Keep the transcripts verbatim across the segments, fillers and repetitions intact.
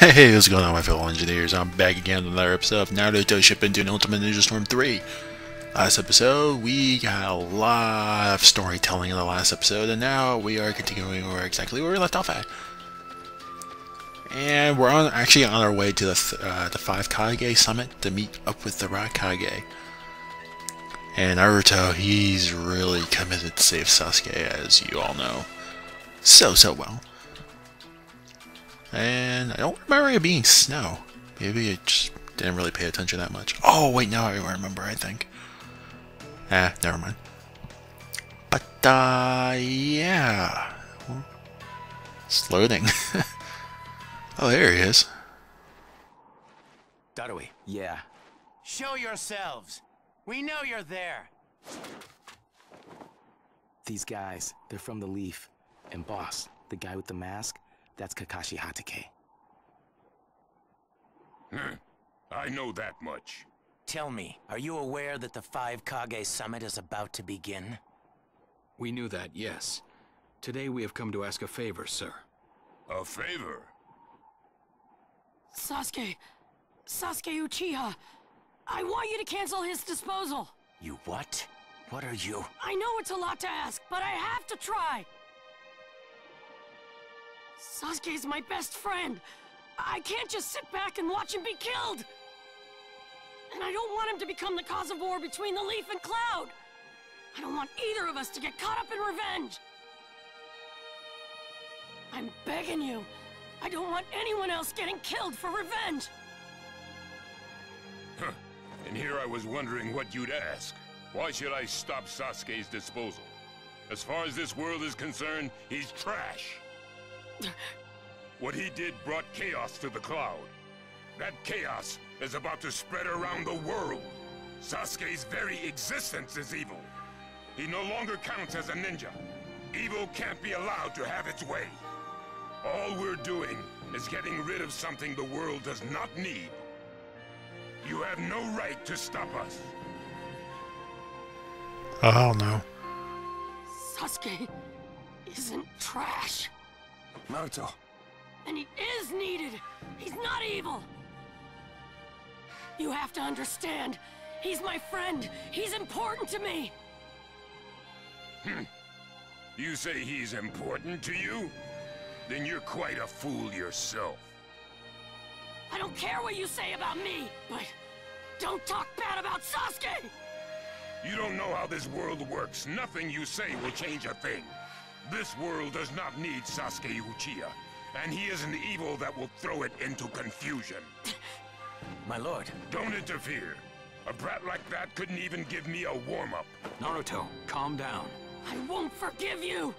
Hey, what's going on, my fellow engineers? I'm back again with another episode of Naruto: Shippuden Ultimate Ninja Storm three. Last episode, we got a lot of storytelling in the last episode, and now we are continuing where exactly where we left off at. And we're on actually on our way to the th uh, the Five Kage Summit to meet up with the Raikage. And Naruto, he's really committed to save Sasuke, as you all know, so so well. And I don't remember it being snow. Maybe I just didn't really pay attention that much. Oh, wait, now I remember, I think. Ah, never mind. But, uh, yeah. Well, it's loading. Oh, there he is. Darui. Yeah. Show yourselves. We know you're there. These guys, they're from the Leaf. And boss, the guy with the mask, that's Kakashi Hatake. Hmm. I know that much. Tell me, are you aware that the Five Kage Summit is about to begin? We knew that, yes. Today we have come to ask a favor, sir. A favor? Sasuke! Sasuke Uchiha! I want you to cancel his disposal! You what? What are you? I know it's a lot to ask, but I have to try! Sasuke's my best friend! I can't just sit back and watch him be killed! And I don't want him to become the cause of war between the Leaf and Cloud! I don't want either of us to get caught up in revenge! I'm begging you! I don't want anyone else getting killed for revenge! Huh. And here I was wondering what you'd ask. Why should I stop Sasuke's disposal? As far as this world is concerned, he's trash! What he did brought chaos to the Cloud. That chaos is about to spread around the world. Sasuke's very existence is evil. He no longer counts as a ninja. Evil can't be allowed to have its way. All we're doing is getting rid of something the world does not need. You have no right to stop us. Oh no. Sasuke isn't trash. Naruto. And he is needed. He's not evil. You have to understand. He's my friend. He's important to me. Hmm. You say he's important to you? Then you're quite a fool yourself. I don't care what you say about me, but don't talk bad about Sasuke! You don't know how this world works. Nothing you say will change a thing. This world does not need Sasuke Uchiha, and he is an evil that will throw it into confusion. My lord. Don't interfere. A brat like that couldn't even give me a warm-up. Naruto, calm down. I won't forgive you!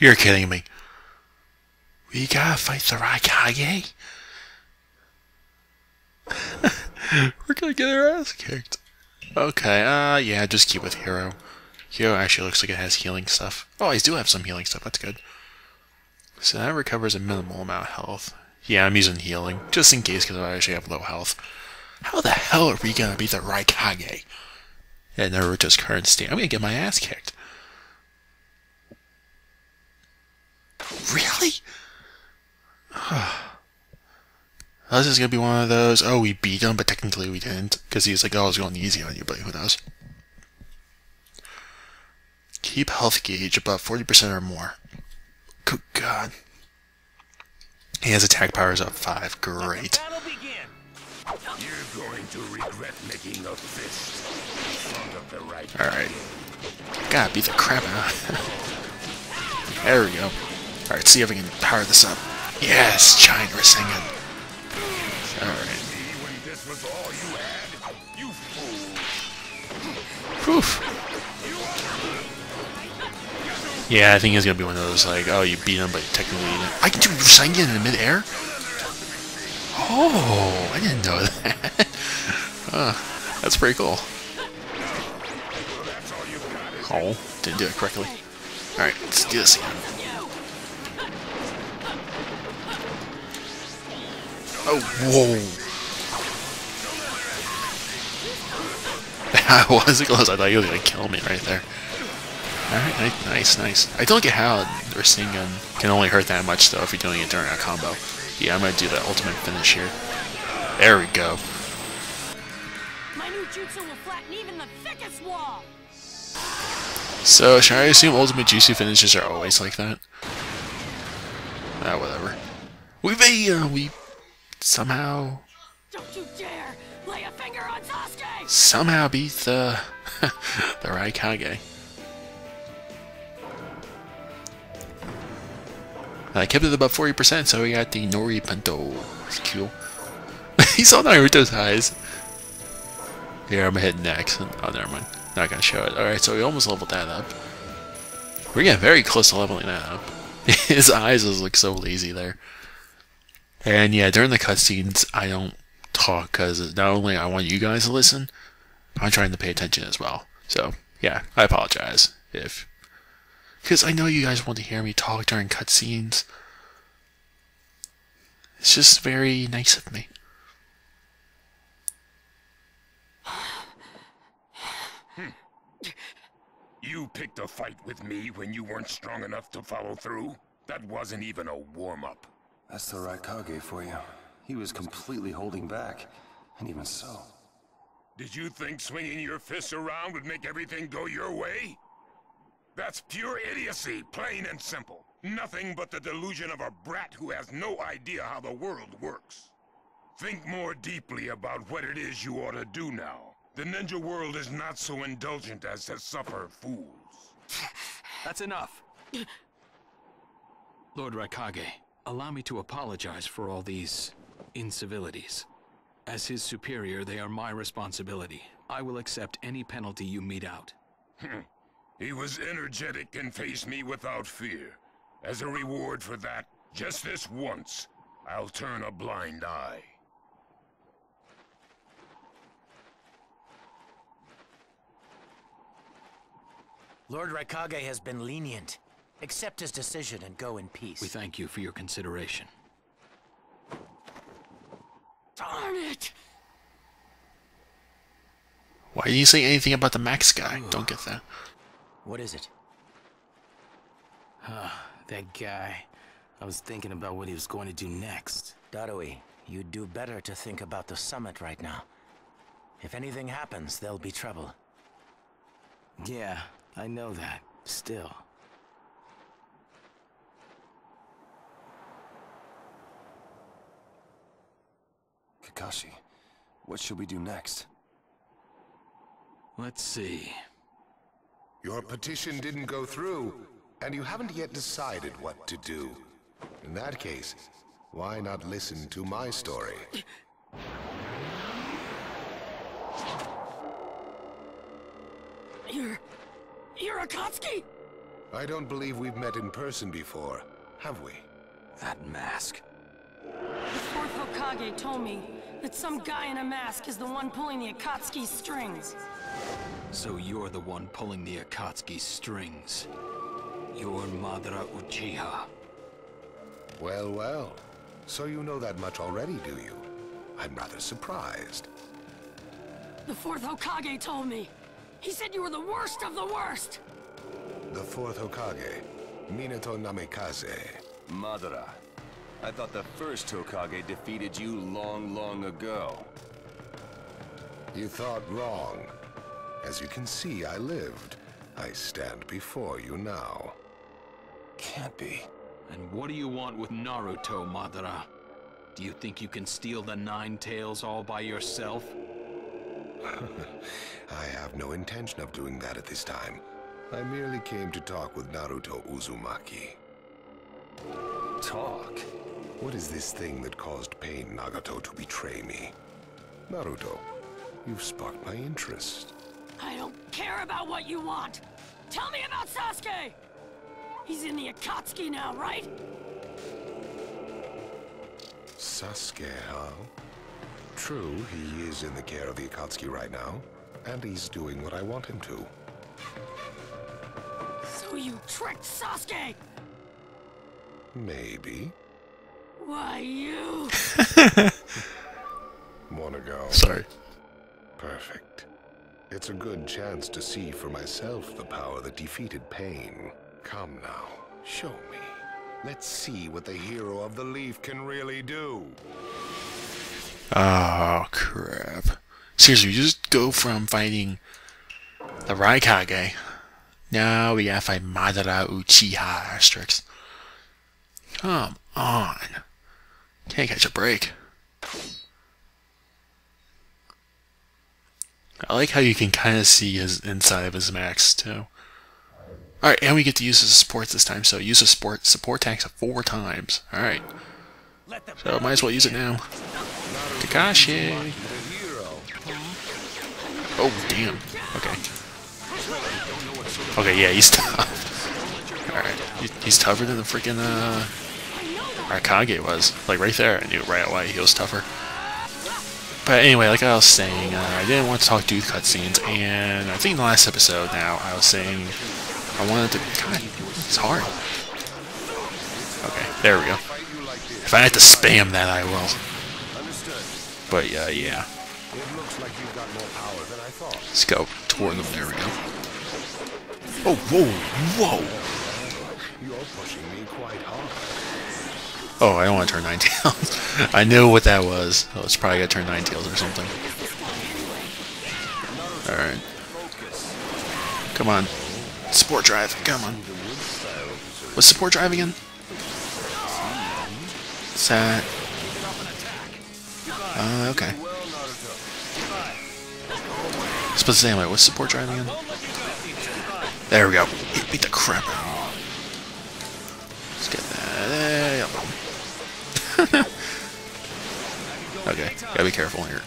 You're kidding me. We gotta fight the Raikage? We're gonna get our ass kicked. Okay, uh, yeah, just keep with Hero. Hero actually looks like it has healing stuff. Oh, I do have some healing stuff, that's good. So that recovers a minimal amount of health. Yeah, I'm using healing, just in case, because I actually have low health. How the hell are we gonna beat the Raikage? And Naruto's current state, I'm gonna get my ass kicked. Really? This is gonna be one of those, oh, we beat him, but technically we didn't. Because he's like, oh, I was going easy on you, but who knows. Keep health gauge above forty percent or more. Good God. He has attack powers up five. Great. You're going to regret making a fist. Alright. Gotta beat the crap out of him. There we go. Alright, see if we can power this up. Yes, giant Rasengan. Alright. Yeah, I think it's gonna be one of those, like, oh, you beat him, but technically you didn't. I can do Rasengan in midair? Oh, I didn't know that. uh, that's pretty cool. Oh, didn't do it correctly. Alright, let's do this again. Oh, whoa. That was close. I thought he was going to kill me right there. Alright, nice, nice. I don't get how Rasengan can only hurt that much, though, if you're doing it during a combo. Yeah, I'm gonna do the ultimate finish here. There we go. My new jutsu will flatten even the thickest wall. So, should I assume ultimate jutsu finishes are always like that? Ah, whatever. We may, uh, we... somehow... Don't you dare lay a finger on Sasuke! Somehow beat the... the Raikage. I kept it above forty percent, so we got the Nori Pinto. It's cool. He saw Naruto's eyes. Here, I'm hitting next. Oh, never mind. Not gonna show it. Alright, so we almost leveled that up. We're getting very close to leveling that up. His eyes just look so lazy there. And yeah, during the cutscenes, I don't talk, because not only I want you guys to listen, I'm trying to pay attention as well. So, yeah, I apologize if... because I know you guys want to hear me talk during cutscenes. It's just very nice of me. You picked a fight with me when you weren't strong enough to follow through? That wasn't even a warm-up. That's the Raikage for you. He was completely holding back, and even so. Did you think swinging your fists around would make everything go your way? That's pure idiocy, plain and simple. Nothing but the delusion of a brat who has no idea how the world works. Think more deeply about what it is you ought to do now. The ninja world is not so indulgent as to suffer fools. That's enough. Lord Raikage, allow me to apologize for all these incivilities. As his superior, they are my responsibility. I will accept any penalty you mete out. He was energetic and faced me without fear. As a reward for that, just this once, I'll turn a blind eye. Lord Raikage has been lenient. Accept his decision and go in peace. We thank you for your consideration. Darn it! Why didn't you say anything about the Max guy? Ooh. Don't get that. What is it? Huh, that guy. I was thinking about what he was going to do next. Darui, you'd do better to think about the summit right now. If anything happens, there'll be trouble. Yeah. I know that, still. Kakashi, what should we do next? Let's see. Your petition didn't go through, and you haven't yet decided what to do. In that case, why not listen to my story? You're... You're Akatsuki? I don't believe we've met in person before, have we? That mask. The fourth Hokage told me that some guy in a mask is the one pulling the Akatsuki strings. So you're the one pulling the Akatsuki strings. You're Madara Uchiha. Well, well. So you know that much already, do you? I'm rather surprised. The fourth Hokage told me. He said you were the worst of the worst! The fourth Hokage, Minato Namikaze. Madara, I thought the first Hokage defeated you long, long ago. You thought wrong. As you can see, I lived. I stand before you now. Can't be. And what do you want with Naruto, Madara? Do you think you can steal the Nine Tails all by yourself? I have no intention of doing that at this time. I merely came to talk with Naruto Uzumaki. Talk? What is this thing that caused Pain Nagato to betray me? Naruto, you've sparked my interest. I don't care about what you want! Tell me about Sasuke! He's in the Akatsuki now, right? Sasuke, huh? True, he is in the care of the Akatsuki right now, and he's doing what I want him to. So you tricked Sasuke! Maybe. Why, you... Wanna go? Sorry. Perfect. It's a good chance to see for myself the power that defeated Pain. Come now, show me. Let's see what the hero of the Leaf can really do. Oh, crap. Seriously, you just go from fighting the Raikage. Now we gotta fight Madara Uchiha Asterix. Come on. Can't catch a break. I like how you can kind of see his inside of his max, too. Alright, and we get to use his support this time, so use his support, support attacks four times. Alright. So, might as well use it now. Kakashi! Oh, damn. Okay. Okay, yeah, he's tough. Alright. He's tougher than the freaking, uh... Raikage was. Like, right there, I knew right away he was tougher. But anyway, like I was saying, uh, I didn't want to talk dude cutscenes, and I think in the last episode now, I was saying I wanted to... God, it's hard. Okay, there we go. If I had to spam that, I will. But, uh, yeah. Let's go toward them. There we go. Oh, whoa, whoa! Oh, I don't want to turn Nine Tails. I knew what that was. Oh, it's probably got to turn Nine Tails or something. Alright. Come on. Support drive. Come on. What's support drive again? What's that? Uh, okay. I was supposed to say, anyway, what's support drive again? There we go. Beat the crap out. Let's get that. Okay, gotta be careful here.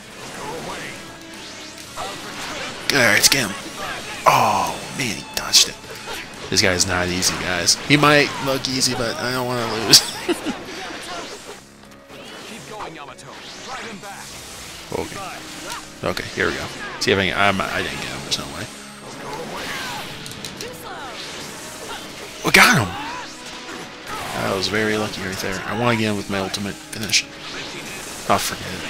Alright, let's get him. Oh, man, he dodged it. This guy's not easy, guys. He might look easy, but I don't want to lose. Okay. Okay, here we go. See if I can, I'm, I didn't get him, there's no way. I got him! I was very lucky right there. I want to get him with my ultimate finish. I'll forget it.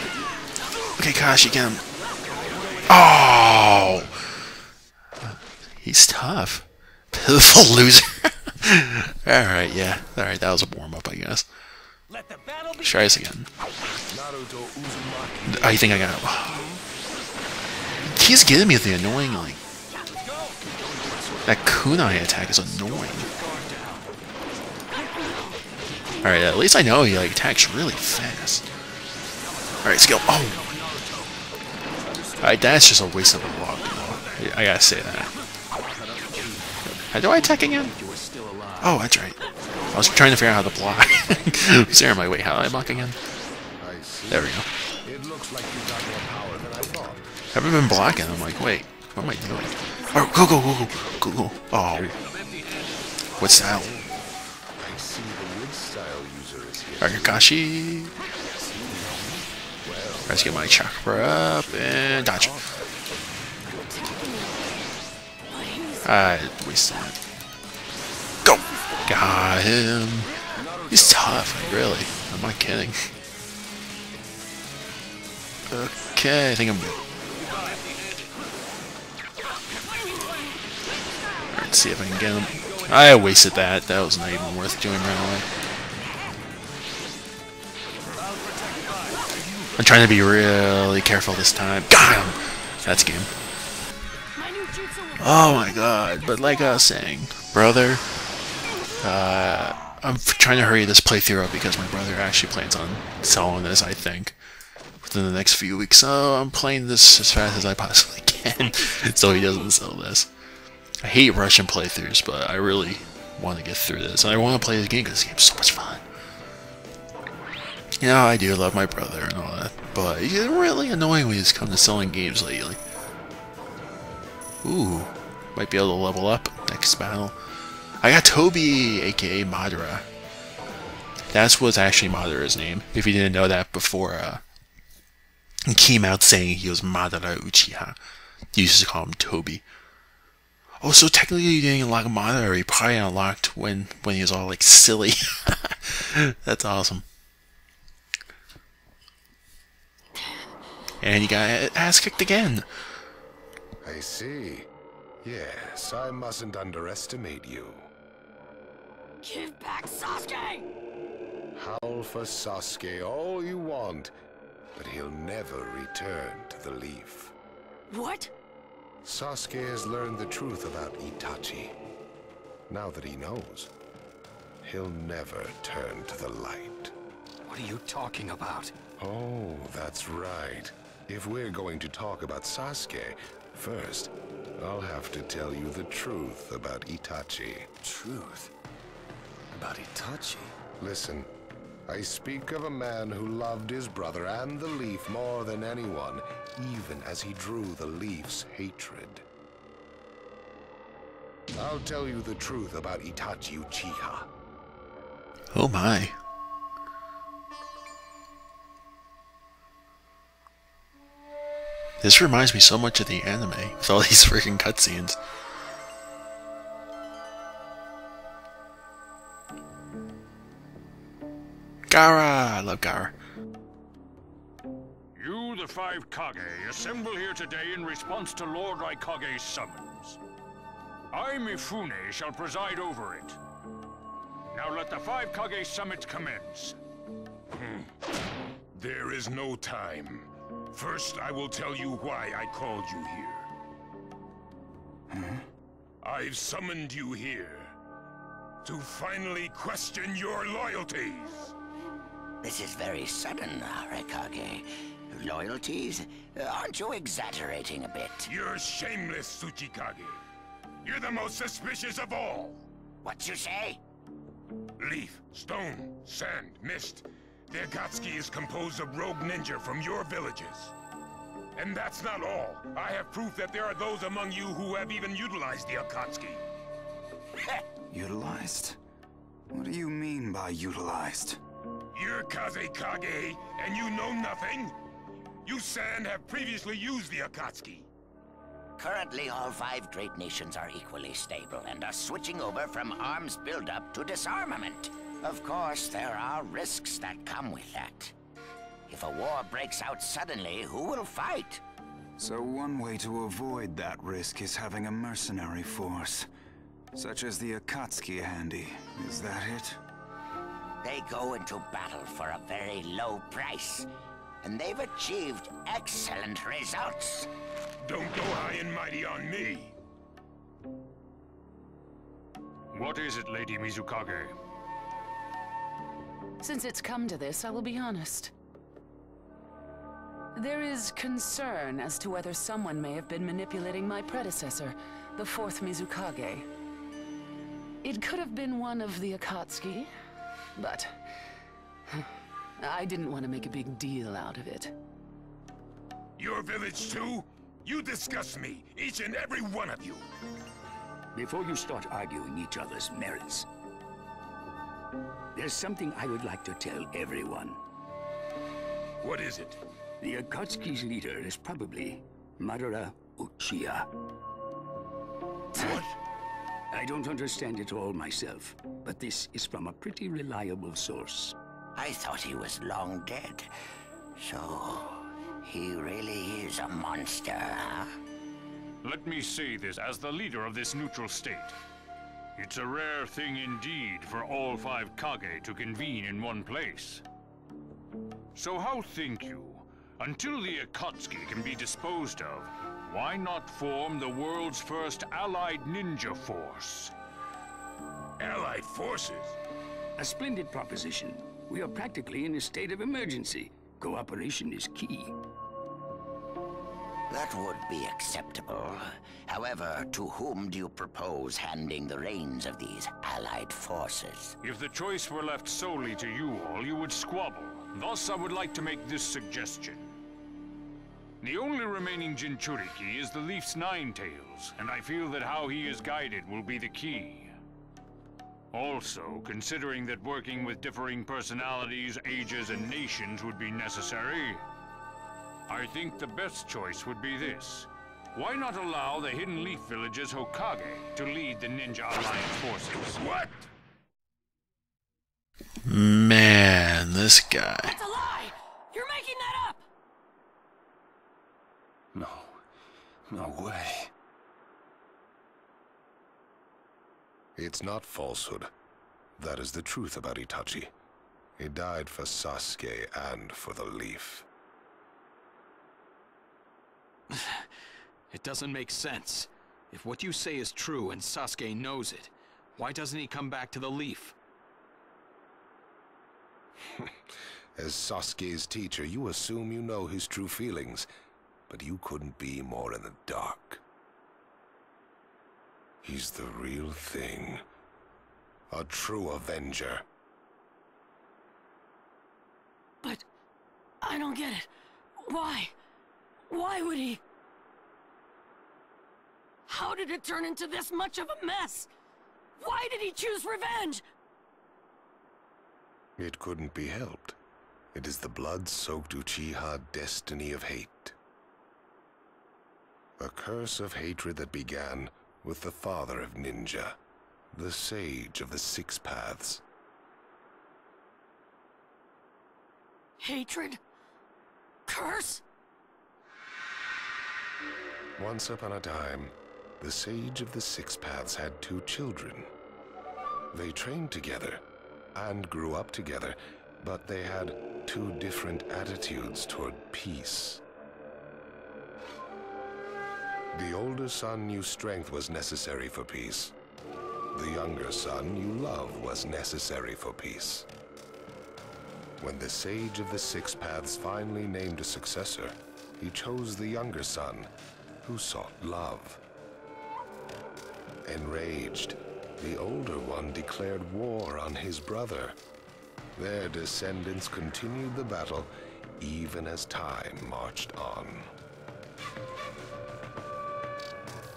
Okay, Kashi, get him. Oh! He's tough. Pitiful loser. Alright, yeah. Alright, that was a warm-up, I guess. Try this again. I think I got him. He's giving me the annoying, like... That kunai attack is annoying. Alright, at least I know he, like, attacks really fast. Alright, let's go. Oh! Alright, that's just a waste of a log, though. I gotta say that. How do I attack again? Oh, that's right. I was trying to figure out how to block. Sarah, I'm like, wait, how do I block again? There we go. I haven't been blocking. I'm like, wait, what am I doing? Oh, go, go, go, go, go, go. Oh. What's that? Alright, Kakashi. Let's get my chakra up and dodge. I wasted it. Go! Got him. He's tough, like, really. I'm not kidding. Okay, I think I'm good. Alright, let's see if I can get him. I wasted that. That was not even worth doing right away. I'm trying to be really careful this time. Got him! That's game. Oh my god, but like I was saying, brother, uh, I'm trying to hurry this playthrough up because my brother actually plans on selling this, I think, within the next few weeks. So I'm playing this as fast as I possibly can so he doesn't sell this. I hate Russian playthroughs, but I really want to get through this. And I want to play this game because this game's so much fun. You know, I do love my brother and all that, but he's really annoying when he's come to selling games lately. Ooh, might be able to level up next battle. I got Toby, aka Madara. That's what's actually Madara's name, if you didn't know that before. Uh, he came out saying he was Madara Uchiha. You used to call him Toby. Oh, so technically you didn't unlock Madara, you probably unlocked when, when he was all, like, silly. That's awesome. And he got ass kicked again. I see. Yes, I mustn't underestimate you. Give back Sasuke! Howl for Sasuke all you want, but he'll never return to the Leaf. What? Sasuke has learned the truth about Itachi. Now that he knows, he'll never turn to the light. What are you talking about? Oh, that's right. If we're going to talk about Sasuke, first, I'll have to tell you the truth about Itachi. Truth? About Itachi? Listen, I speak of a man who loved his brother and the Leaf more than anyone, even as he drew the Leaf's hatred. I'll tell you the truth about Itachi Uchiha. Oh my. This reminds me so much of the anime, with all these freaking cutscenes. Gaara! I love Gaara. You, the Five Kage, assemble here today in response to Lord Raikage's summons. I, Mifune, shall preside over it. Now let the Five Kage Summit commence. There is no time. First, I will tell you why I called you here. Hmm? I've summoned you here to finally question your loyalties. This is very sudden, Raikage. Loyalties? Aren't you exaggerating a bit? You're shameless, Tsuchikage. You're the most suspicious of all. What you say? Leaf, stone, sand, mist. The Akatsuki is composed of rogue ninja from your villages. And that's not all. I have proof that there are those among you who have even utilized the Akatsuki. Utilized? What do you mean by utilized? You're Kazekage, and you know nothing? You San have previously used the Akatsuki. Currently, all five great nations are equally stable and are switching over from arms buildup to disarmament. Of course, there are risks that come with that. If a war breaks out suddenly, who will fight? So one way to avoid that risk is having a mercenary force, such as the Akatsuki handy. Is that it? They go into battle for a very low price, and they've achieved excellent results. Don't go high and mighty on me! What is it, Lady Mizukage? Since it's come to this, I will be honest. There is concern as to whether someone may have been manipulating my predecessor, the fourth Mizukage. It could have been one of the Akatsuki, but I didn't want to make a big deal out of it. Your village too? You disgust me, each and every one of you. Before you start arguing each other's merits, there's something I would like to tell everyone. What is it? The Akatsuki's leader is probably Madara Uchiha. What? I don't understand it all myself, but this is from a pretty reliable source. I thought he was long dead, so he really is a monster, huh? Let me say this as the leader of this neutral state. It's a rare thing indeed for all five Kage to convene in one place. So how think you, until the Akatsuki can be disposed of, why not form the world's first allied ninja force? Allied forces? A splendid proposition. We are practically in a state of emergency. Cooperation is key. That would be acceptable. However, to whom do you propose handing the reins of these allied forces? If the choice were left solely to you all, you would squabble. Thus, I would like to make this suggestion. The only remaining Jinchuriki is the Leaf's Nine Tails, and I feel that how he is guided will be the key. Also, considering that working with differing personalities, ages, and nations would be necessary, I think the best choice would be this. Why not allow the Hidden Leaf Village's Hokage to lead the Ninja Alliance forces? What? Man, this guy. That's a lie! You're making that up! No. No way. It's not falsehood. That is the truth about Itachi. He died for Sasuke and for the Leaf. It doesn't make sense. If what you say is true and Sasuke knows it, why doesn't he come back to the Leaf? As Sasuke's teacher, you assume you know his true feelings, but you couldn't be more in the dark. He's the real thing. A true Avenger. But I don't get it. Why? Why would he? How did it turn into this much of a mess? Why did he choose revenge? It couldn't be helped. It is the blood-soaked Uchiha destiny of hate. A curse of hatred that began with the father of ninja, the Sage of the Six Paths. Hatred? Curse? Once upon a time, the Sage of the Six Paths had two children. They trained together and grew up together, but they had two different attitudes toward peace. The older son knew strength was necessary for peace. The younger son knew love was necessary for peace. When the Sage of the Six Paths finally named a successor, he chose the younger son, who sought love. Enraged, the older one declared war on his brother. Their descendants continued the battle, even as time marched on.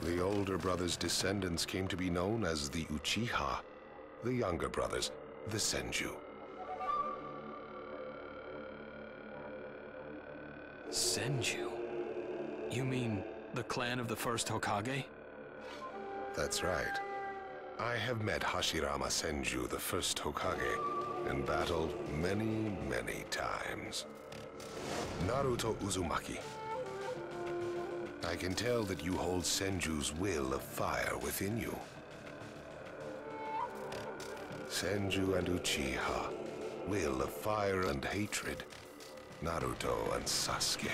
The older brother's descendants came to be known as the Uchiha, the younger brothers, the Senju. Senju? You mean the clan of the first Hokage? That's right. I have met Hashirama Senju, the first Hokage, in battle many, many times. Naruto Uzumaki, I can tell that you hold Senju's will of fire within you. Senju and Uchiha, will of fire and hatred. Naruto and Sasuke.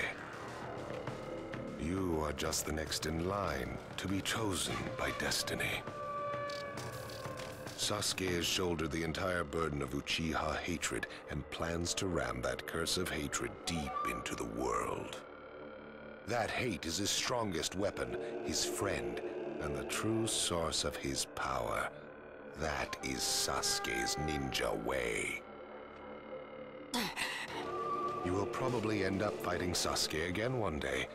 You are just the next in line to be chosen by destiny. Sasuke has shouldered the entire burden of Uchiha hatred and plans to ram that curse of hatred deep into the world. That hate is his strongest weapon, his friend, and the true source of his power. That is Sasuke's ninja way. You will probably end up fighting Sasuke again one day.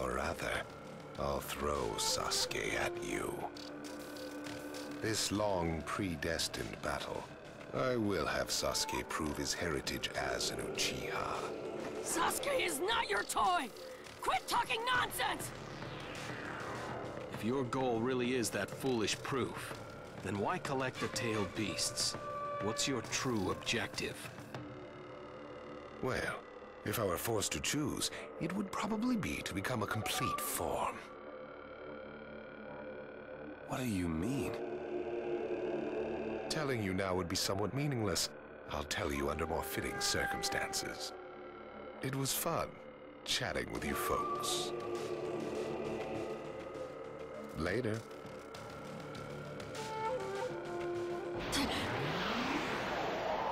Or rather, I'll throw Sasuke at you. This long, predestined battle, I will have Sasuke prove his heritage as an Uchiha. Sasuke is not your toy! Quit talking nonsense! If your goal really is that foolish proof, then why collect the tailed beasts? What's your true objective? Well, if I were forced to choose, it would probably be to become a complete form. What do you mean? Telling you now would be somewhat meaningless. I'll tell you under more fitting circumstances. It was fun chatting with you folks. Later.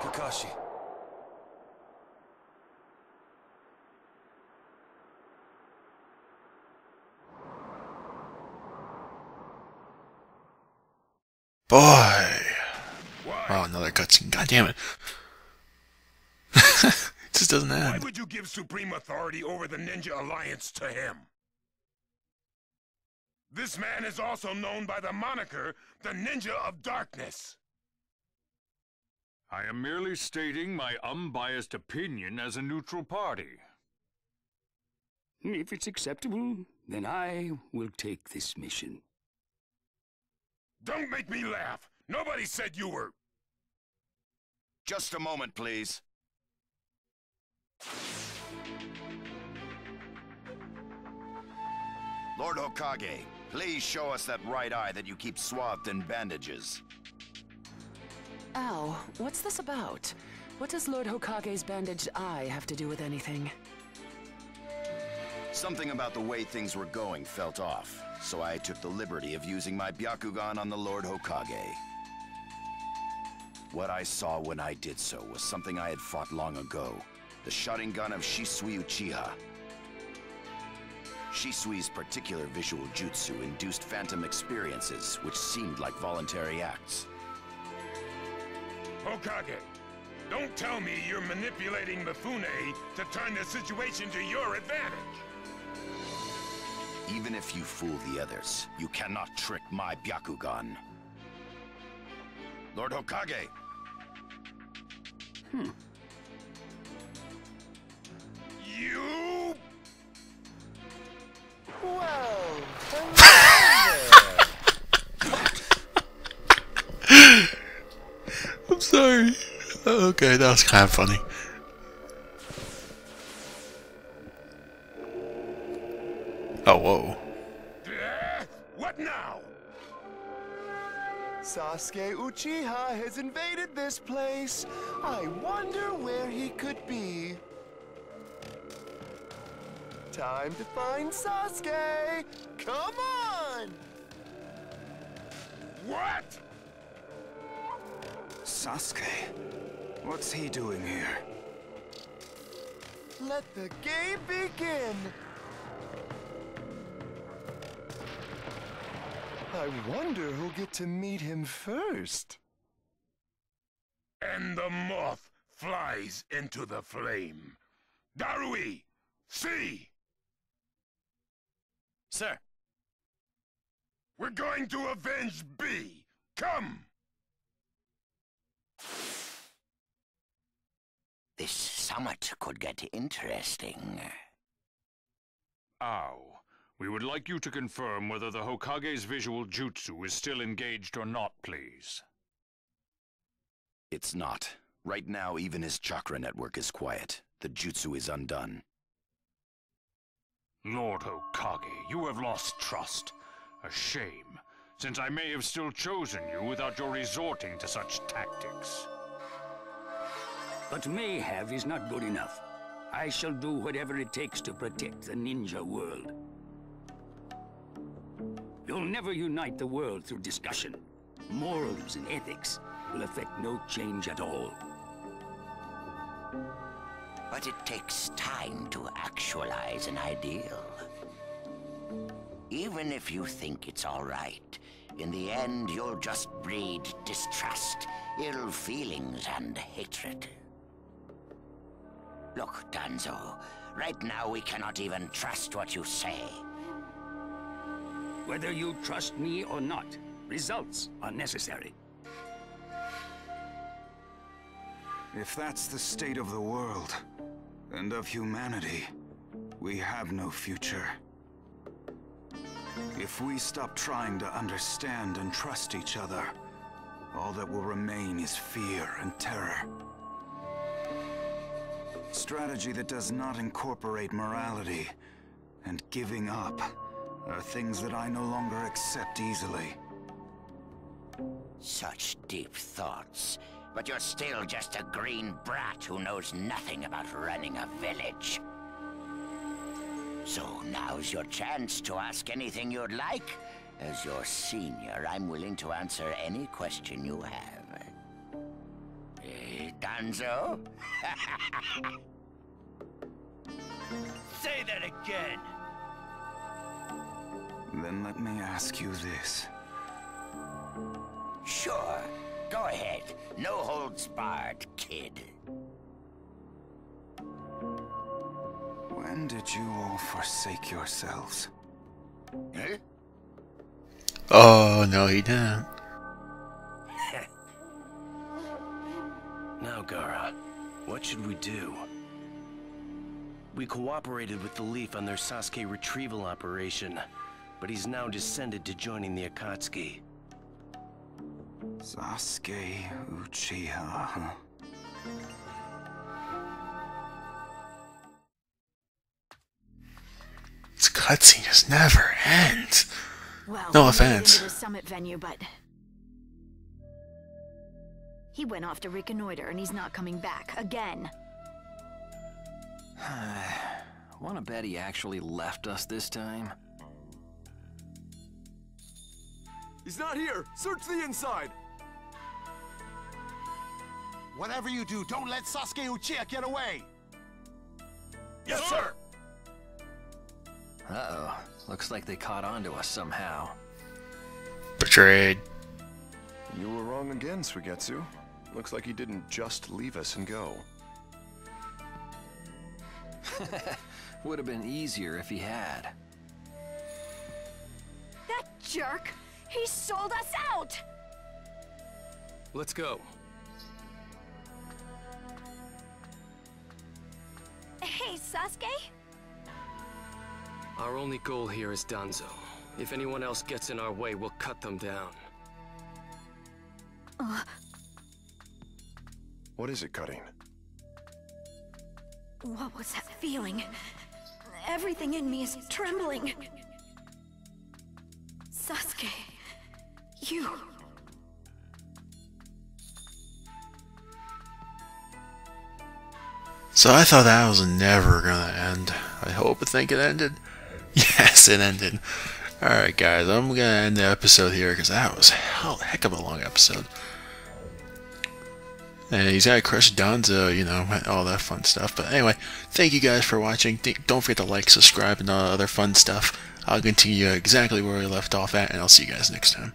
Kakashi. Boy. Wow, another cutscene. God damn it. This doesn't end. Why would you give supreme authority over the Ninja Alliance to him? This man is also known by the moniker, the Ninja of Darkness. I am merely stating my unbiased opinion as a neutral party. If it's acceptable, then I will take this mission. Don't make me laugh! Nobody said you were... Just a moment, please. Lord Hokage, please show us that right eye that you keep swathed in bandages. Ow, what's this about? What does Lord Hokage's bandaged eye have to do with anything? Something about the way things were going felt off, so I took the liberty of using my Byakugan on the Lord Hokage. What I saw when I did so was something I had fought long ago, the Sharingan of Shisui Uchiha. Shisui's particular visual jutsu induced phantom experiences, which seemed like voluntary acts. Hokage, don't tell me you're manipulating Mifune to turn the situation to your advantage! Even if you fool the others, you cannot trick my Byakugan. Lord Hokage! Hmm. You... Whoa! I'm sorry. Okay, that was kind of funny. Oh, whoa. What now? Sasuke Uchiha has invaded this place. I wonder where he could be. Time to find Sasuke! Come on! What? Sasuke? What's he doing here? Let the game begin! I wonder who'll get to meet him first. And the moth flies into the flame. Darui, see! Sir. We're going to avenge B. Come! This summit could get interesting. Ow. We would like you to confirm whether the Hokage's visual jutsu is still engaged or not, please. It's not. Right now, even his chakra network is quiet. The jutsu is undone. Lord Hokage, you have lost trust. A shame, since I may have still chosen you without your resorting to such tactics. But may have is not good enough. I shall do whatever it takes to protect the ninja world. You'll never unite the world through discussion. Morals and ethics will affect no change at all. But it takes time to actualize an ideal. Even if you think it's all right, in the end you'll just breed distrust, ill feelings, and hatred. Look, Danzo, right now we cannot even trust what you say. Whether you trust me or not, results are necessary. If that's the state of the world, and of humanity, we have no future. If we stop trying to understand and trust each other, all that will remain is fear and terror. Strategy that does not incorporate morality and giving up are things that I no longer accept easily. Such deep thoughts, but you're still just a green brat who knows nothing about running a village. So now's your chance to ask anything you'd like. As your senior, I'm willing to answer any question you have. Eh, Danzo? Say that again! Then let me ask you this. Sure. Go ahead. No holds barred, kid. When did you all forsake yourselves? Huh? Oh, no, he didn't. Now, Gaara, what should we do? We cooperated with the Leaf on their Sasuke retrieval operation, but he's now descended to joining the Akatsuki. Sasuke Uchiha. It's cutscene just never ends. Well, no offense. The summit venue, but he went off to reconnoiter, and he's not coming back again. I wanna bet he actually left us this time. He's not here. Search the inside. Whatever you do, don't let Sasuke Uchiha get away. Yes, sir. Uh-oh. Looks like they caught on to us somehow. Betrayed. You were wrong again, Suigetsu. Looks like he didn't just leave us and go. Would have been easier if he had. That jerk! He sold us out! Let's go. Hey, Sasuke? Our only goal here is Danzo. If anyone else gets in our way, we'll cut them down. Uh. What is it cutting? What was that feeling? Everything in me is trembling. Sasuke, you... So I thought that was never gonna end. I hope and think it ended. Yes, it ended. Alright guys, I'm gonna end the episode here because that was a hell, heck of a long episode. And he's gotta crush Danzo, you know, all that fun stuff. But anyway, thank you guys for watching. Don't forget to like, subscribe, and all that other fun stuff. I'll continue exactly where we left off at, and I'll see you guys next time.